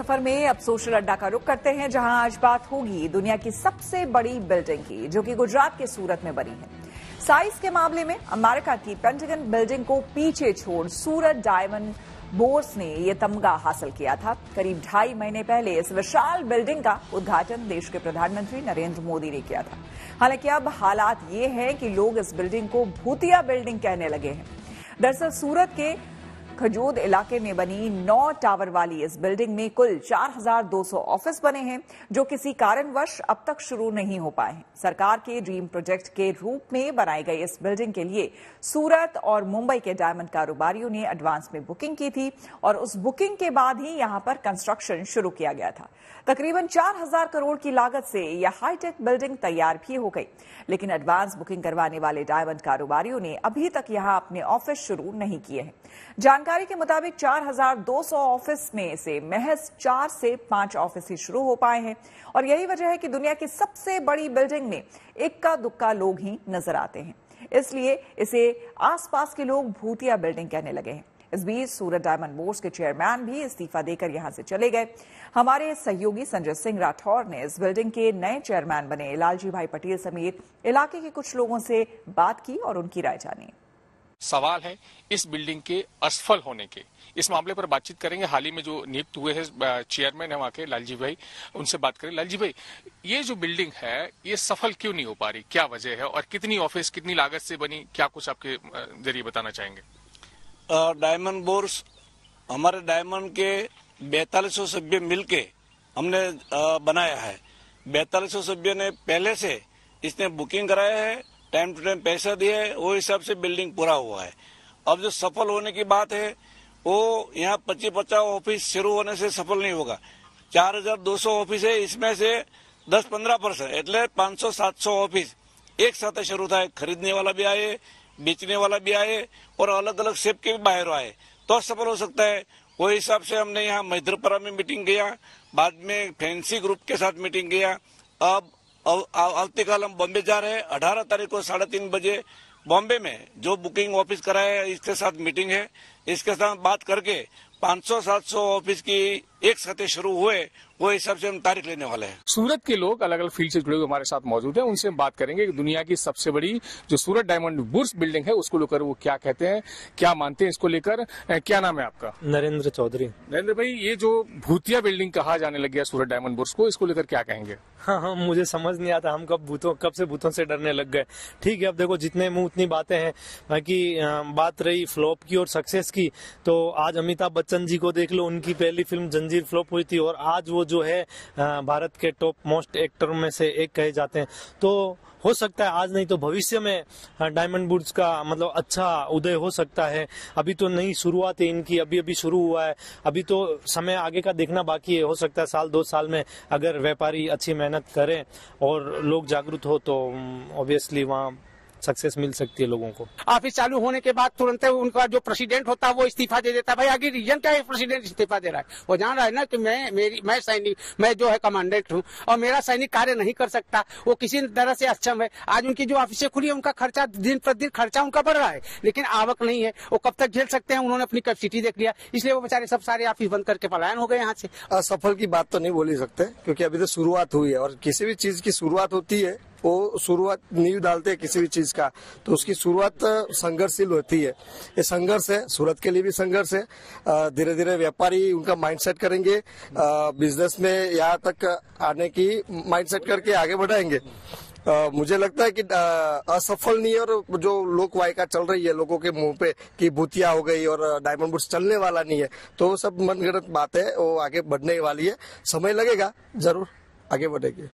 सफर में अब सोशल अड्डा का रुख करते हैं, जहां आज बात होगी दुनिया की सबसे बड़ी बिल्डिंग की, जो कि गुजरात के सूरत में बनी है। साइज के मामले में अमेरिका की पेंटागन बिल्डिंग को पीछे छोड़ सूरत डायमंड बोर्स ने यह तमगा हासिल किया था। करीब 2.5 महीने पहले इस विशाल बिल्डिंग का उद्घाटन देश के प्रधानमंत्री नरेंद्र मोदी ने किया था। हालांकि अब हालात ये है कि लोग इस बिल्डिंग को भूतिया बिल्डिंग कहने लगे हैं। दरअसल सूरत के खजोद इलाके में बनी 9 टावर वाली इस बिल्डिंग में कुल 4200 ऑफिस बने हैं, जो किसी कारणवश अब तक शुरू नहीं हो पाए हैं। सरकार के ड्रीम प्रोजेक्ट के रूप में बनाई गई इस बिल्डिंग के लिए सूरत और मुंबई के डायमंड कारोबारियों ने एडवांस में बुकिंग की थी और उस बुकिंग के बाद ही यहां पर कंस्ट्रक्शन शुरू किया गया था। तकरीबन 4000 करोड़ की लागत से यह हाईटेक बिल्डिंग तैयार भी हो गई, लेकिन एडवांस बुकिंग करवाने वाले डायमंड कारोबारियों ने अभी तक यहाँ अपने ऑफिस शुरू नहीं किए हैं। जानकारी के मुताबिक 4200 ऑफिस में से महज 4 से 5 ऑफिस ही शुरू हो पाए हैं और यही वजह है कि दुनिया की सबसे बड़ी बिल्डिंग में इक्का दुक्का लोग ही नजर आते हैं, इसलिए इसे आसपास के लोग भूतिया बिल्डिंग कहने लगे हैं। इस बीच सूरत डायमंड बोर्ड के चेयरमैन भी इस्तीफा देकर यहां से चले गए। हमारे सहयोगी संजय सिंह राठौर ने इस बिल्डिंग के नए चेयरमैन बने लालजी भाई पटेल समेत इलाके के कुछ लोगों से बात की और उनकी राय जानी। सवाल है इस बिल्डिंग के असफल होने के। इस मामले पर बातचीत करेंगे। हाल ही में जो नियुक्त हुए हैं चेयरमैन है वहाँ के लालजी भाई, उनसे बात करें। लालजी भाई, ये जो बिल्डिंग है ये सफल क्यों नहीं हो पा रही, क्या वजह है और कितनी ऑफिस कितनी लागत से बनी, क्या कुछ आपके जरिए बताना चाहेंगे? डायमंड बोर्स हमारे डायमंड के 4200 सभ्य मिलके हमने बनाया है। 4200 सभ्य ने पहले से इसने बुकिंग कराया है, टाइम टू टाइम पैसा दिया है, वो हिसाब से बिल्डिंग पूरा हुआ है। अब जो सफल होने की बात है वो यहाँ 25-50 ऑफिस शुरू होने से सफल नहीं होगा। 4200 ऑफिस है, इसमें से 10-15% एटले 500-700 ऑफिस एक साथ शुरू था। खरीदने वाला भी आए, बेचने वाला भी आए और अलग अलग शेप के भी बाहर आए तो सफल हो सकता है। वो हिसाब से हमने यहाँ मैद्रपरा में मीटिंग किया, बाद में फैंसी ग्रुप के साथ मीटिंग किया। अब आवतीकाल हम बॉम्बे जा रहे हैं। 18 तारीख को 3:30 बजे बॉम्बे में जो बुकिंग ऑफिस कराया है इसके साथ मीटिंग है। इसके साथ बात करके 500-700 ऑफिस की एक साथ शुरू हुए, वो हिसाब से हम तारीख लेने वाले हैं। सूरत के लोग अलग अलग फील्ड से जुड़े हुए हमारे साथ मौजूद हैं, उनसे हम बात करेंगे कि दुनिया की सबसे बड़ी जो सूरत डायमंड बोर्स बिल्डिंग है उसको लेकर वो क्या कहते हैं, क्या मानते हैं इसको लेकर। क्या नाम है आपका? नरेंद्र चौधरी। नरेंद्र भाई, ये जो भूतिया बिल्डिंग कहा जाने लग गया सूरत डायमंड बोर्स को, इसको लेकर क्या कहेंगे? हाँ, मुझे समझ नहीं आता हम कब से भूतों से डरने लग गए। ठीक है, अब देखो जितने मुंह उतनी बातें हैं। बाकी बात रही फ्लॉप की और सक्सेस की, तो आज अमिताभ बच्चन जी को देख लो, उनकी पहली फिल्म जंजीर फ्लॉप हुई थी और आज वो जो है भारत के टॉप मोस्ट एक्टरों में से एक कहे जाते हैं। तो हो सकता है आज नहीं तो भविष्य में डायमंड बोर्स का मतलब अच्छा उदय हो सकता है। अभी तो नई शुरुआत है इनकी, अभी शुरू हुआ है, अभी तो समय आगे का देखना बाकी है। हो सकता है 1-2 साल में अगर व्यापारी अच्छी मेहनत करें और लोग जागरूक हो तो ऑब्वियसली वहाँ सक्सेस मिल सकती है लोगों को। ऑफिस चालू होने के बाद तुरंत उनका जो प्रेसिडेंट होता है वो इस्तीफा दे देता है। भाई आगे रीजन क्या है प्रेसिडेंट इस्तीफा दे रहा है? वो जान रहा है ना कि मैं सैनिक, मैं जो है कमांडेंट हूँ और मेरा सैनिक कार्य नहीं कर सकता, वो किसी तरह से अक्षम है। आज उनकी जो ऑफिसें खुली है उनका खर्चा दिन प्रतिदिन खर्चा उनका बढ़ रहा है, लेकिन आवक नहीं है। वो कब तक झेल सकते हैं, उन्होंने अपनी कैपेसिटी देख लिया, इसलिए वो बेचारे सब सारे ऑफिस बंद करके पलायन हो गए यहाँ से। असफल की बात तो नहीं बोल सकते क्योंकि अभी तो शुरुआत हुई है और किसी भी चीज की शुरुआत होती है वो शुरुआत नींव डालते हैं किसी भी चीज का, तो उसकी शुरुआत संघर्षशील होती है। ये संघर्ष है, सूरत के लिए भी संघर्ष है। धीरे धीरे व्यापारी उनका माइंडसेट करेंगे, बिजनेस में यहाँ तक आने की माइंडसेट करके आगे बढ़ाएंगे। मुझे लगता है कि असफल नहीं है और जो लोक वायका चल रही है लोगों के मुंह पे कि भूतिया हो गई और डायमंड बोर्स चलने वाला नहीं है, तो सब मनगढ़ंत बात है, वो आगे बढ़ने वाली है। समय लगेगा, जरूर आगे बढ़ेगी।